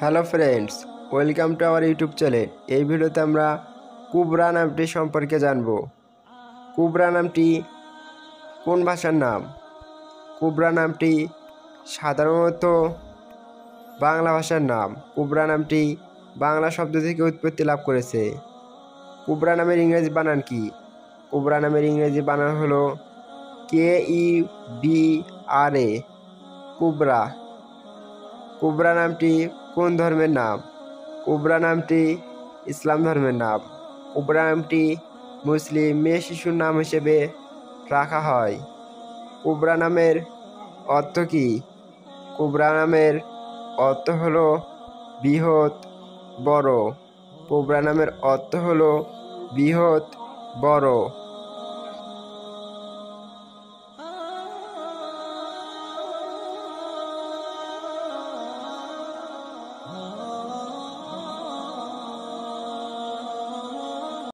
Hello friends, welcome to our YouTube channel. এই ভিডিওতে আমরা কুবরা নামটি সম্পর্কে জানব। কুবরা নামটি কোন ভাষার নাম? কুবরা নামটি সাধারণত বাংলা ভাষার নাম। কুবরা নামটি বাংলা শব্দ থেকে উৎপত্তি লাভ করেছে। কুবরা নামের ইংরেজি বানান কি? কুবরা নামের ইংরেজি বানান হলো KUBRA, কুবরা। কুবরা নামটি কোন ধর্মের নাম? কুবরা নামটি ইসলাম ধর্মের নাম। কুবরা নামটি মুসলিম মেয়ে শিশুর নাম হিসেবে রাখা হয়। কুবরা নামের অর্থ কী? কুবরা নামের অর্থ হলো বৃহৎ, বড়। কুবরা নামের অর্থ হলো বৃহৎ, বড়।